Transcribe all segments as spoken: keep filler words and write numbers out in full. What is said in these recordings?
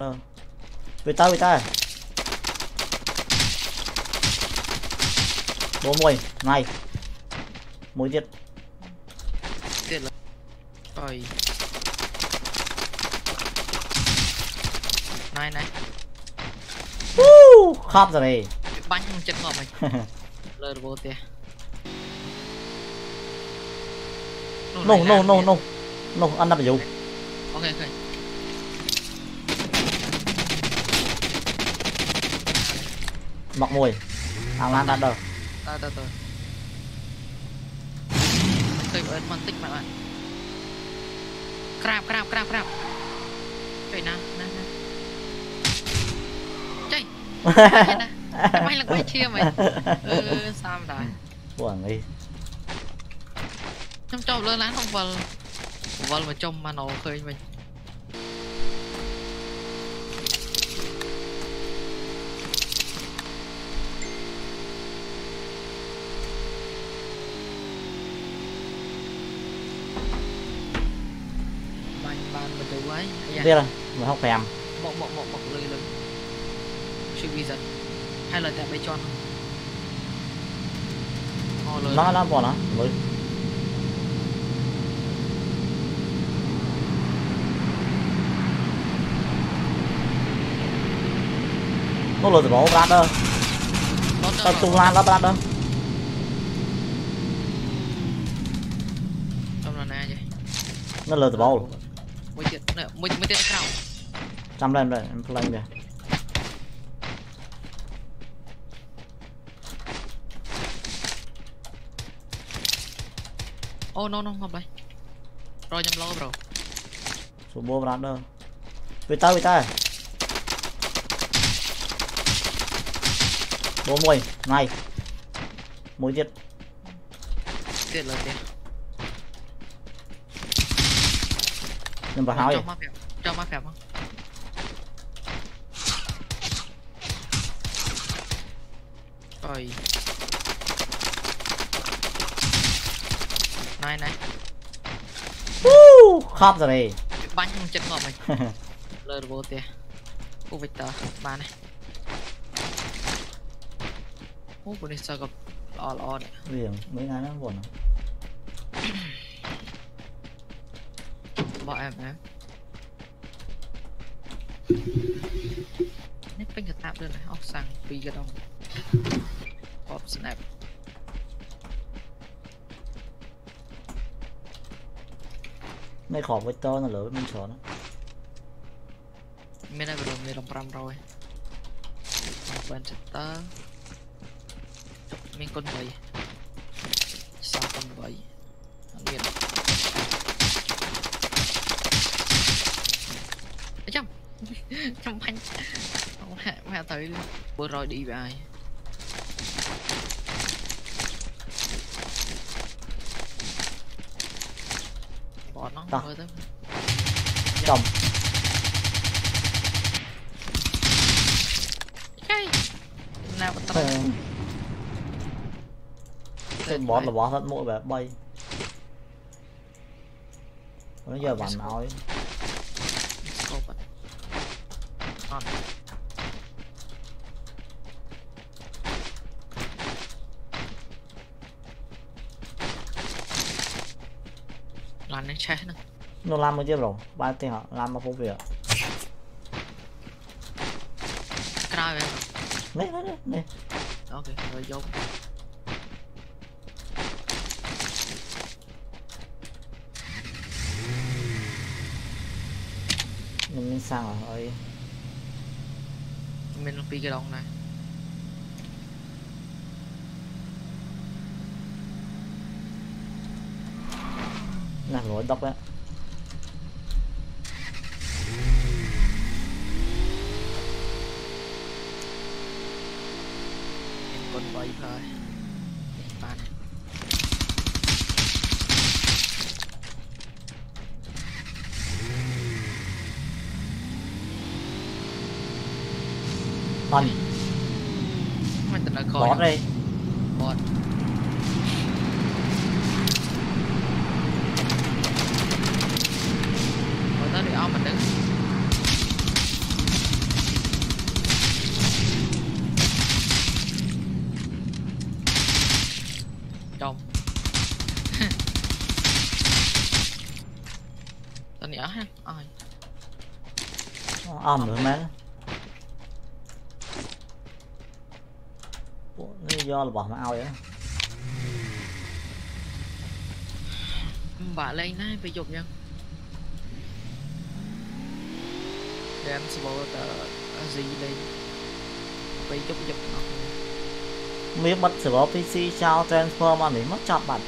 Vâng. Về ta, về ta. Bố mồi, này. Mối Việt. Việt là... Ôi. Này, này. Woo, khắp rồi này. Bánh chân ngọt mình. Lơ vô tìa. No, no, no, no. No, ăn nắp ở dù. Ok, ok. Mọc mùi. Thằng Lan đặt đâu. Tao, tao, tao. Tôi vẫn phân tích mọi bạn. Crap, crap, crap, crap. Trời nào, nào, nào. Trời. Mày là quay chia mày. Ừ, sao mà đòi. Quảng đi. Trong trò lơ lán không vần. Vần mà trông mà nó khơi mình. Biết rồi, mà học phèm. Bọc bọc bọc bọc lưỡi lưỡi. Chưa bị giật. Hay là tại bây chọn. Nó nó bỏ nó. Mới. Nó lừa rồi bỏ bát đâu. Tập trung lan lắp bát đâu. Trong là này vậy. Nó lừa rồi bỏ. Mới tiện nữa, mới tiện nào. Trăm lên rồi, em lên rồi. Ô oh, no no, ngập đây. Rồi nhầm lo bro. Số bố bắn đâu. Về ta, về ta. Bố mồi, này. Mối tiện. Tiện lên đi. Đừng vào háo đi. Cho má phẹp không? Ôi. Này này. Woo, khắp rồi này. Bánh chân ngọt mình. Lơ vô tìa. Ú vịt tờ, ba này. Ú bụi này sao gặp lò lò này. Liền, mấy ai nó buồn không? Bỏ em em nếp bánh thật tạp đơn này, ốc sang vì gật ông pop snap mấy khổ với tớ là lửa với mình sổ đó mấy này vừa rồi mình đồng pram rồi mình quên thật tớ mình con vậy sao con vậy liền trong trong bánh không hạ hạ tới luôn vừa rồi đi về ai bọn nó thôi tới chồng cái nào bắt tay tên bọn là bỏ hết mũi về bay nó giờ bạn nói on. Làm đến chết nữa. Nó làm mới tiếp rồi, ba tên họ làm mà không việc. Cái này này này này. Ok, rồi vô. Mình sao rồi? Mình bị cái đồng này nằm ngồi đọc đấy em còn bấy thôi bạn con mình tự nó coi bót đây bót bót tới để ôm mình đứng อ้อมหรือมั้งนี่ย่อหรือเปล่ามาเอาเองบ่าเลยน่าไปหยบยังแดมสบอตจีเลยไปหยบหยบมีบัตรสบอพีซีชาวเทรนส์ฟอร์มอันนี้มัดจับบัตร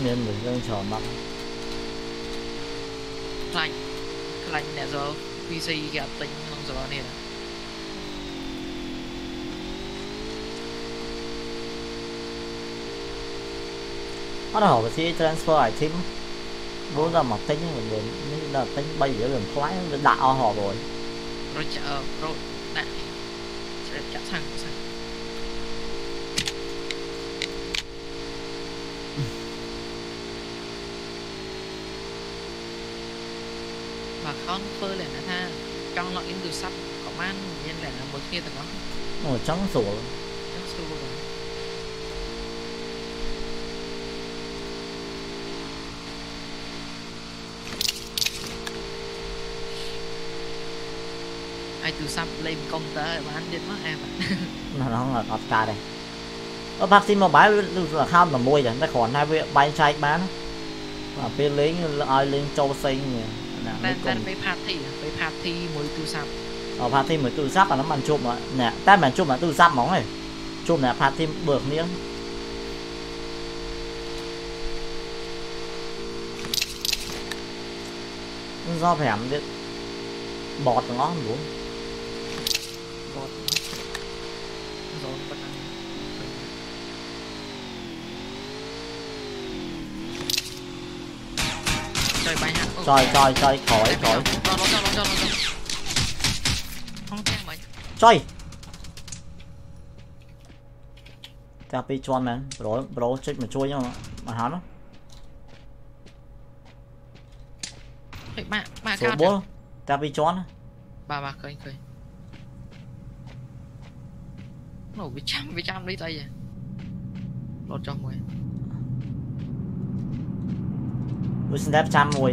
เงินหรือเงินชอบัตรคลังคลังเนี่ยสบอพีซีกับติงน้องสบอเนี่ยở đó họ sẽ transfer lại thêm bốn ra một tính mình đến nên là tính bay giữa đường khoái để đảo họ rồi rồi chợ rồi đại sẽ chặt thằng sang mà con phơi lại nữa ha trong loại những từ sắp có mang nhân lại là một kia từ nó ngồi trắng sủa trắng sủa ai từ sắp lên công tơ mà anh đến mất em nó không là cọt đây ở bác xin mà bái là kham là môi rồi nó còn hai vị bay trái bán và bên lấy ai lên châu xanh nè bên party bên party mới từ sắp ở party mới từ sắp là nó bàn chụp rồi nè ta bàn chụp là từ sắp móng này chụp là party bược miếng do phải làm biết bọt nó luôn trời trời trời khỏi khỏi trời ta bị chôn mà rồi bro chết mà chui nhau mà hắn đó ta bị chôn ba ba cười cười nó bị chăm bị chăm lấy tay vậy lột cho mùi mùi xin đẹp chăm mùi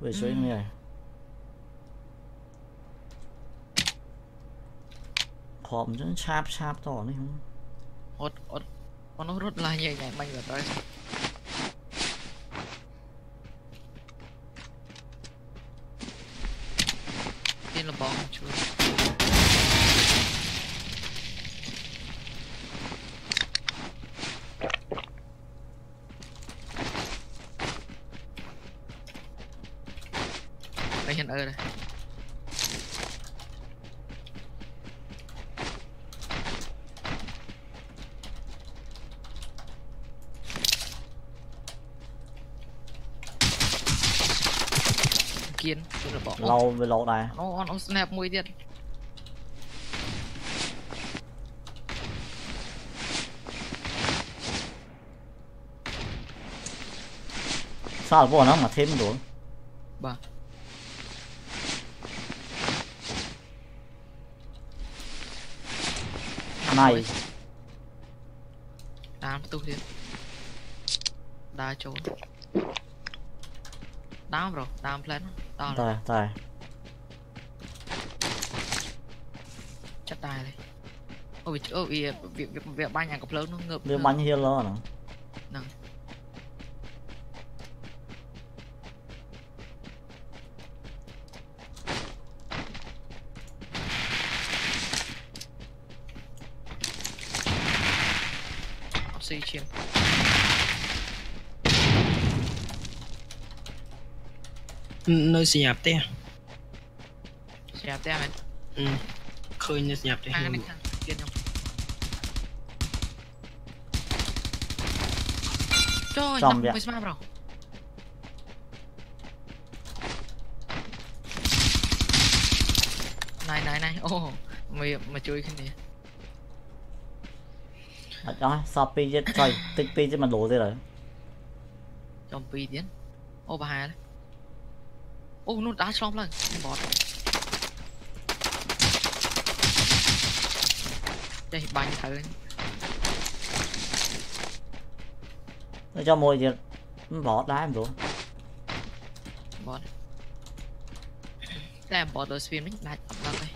về suối như này khom rất chạp chạp to đấy không ốt ốt con nó rất là nhẹ nhàng mạnh ở đây tiên là bóng chưa hiện ở đây kiến là bỏ lâu về lâu này nó nó snap mũi điện sao vô nó mà thêm được ba này đá tụt đi đá trốn đá rồi đá lên to rồi rồi chặt tay đi ôi ôi việc việc việc ba nhà cặp lớn nó ngược đưa bánh hiên lo nè xây chim nơi xây nhập te xây nhập te này khơi nơi xây nhập te trời nằm mười sáu bro Này này này, ô oh, mày mà chui cái này. Ở đó shop pi chứ trời, tích pi chứ mà đổ thế rồi. Trong pi tiến. Ô bà hai đấy. Ô nó đá xong lên, bỏ. Đây bánh thử. Nó cho mồi thì bỏ đá em rồi. Bỏ. Là em bỏ đồ stream ấy, lại ẩm ra đây.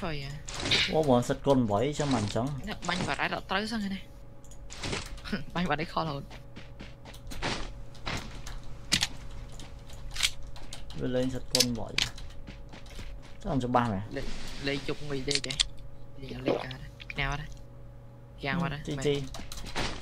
Trời à. Ủa bọn sạch con bói cho mình chẳng. Bánh vào đá đỏ tới xong rồi này. Bánh vào đấy khó lộn. Rồi lên sạch con bói. Chắc làm cho ba mẹ. Lấy, lấy chục mì đi kìa. Lấy cả đây. Nào vào đây. Giang vào đây. Chi chi.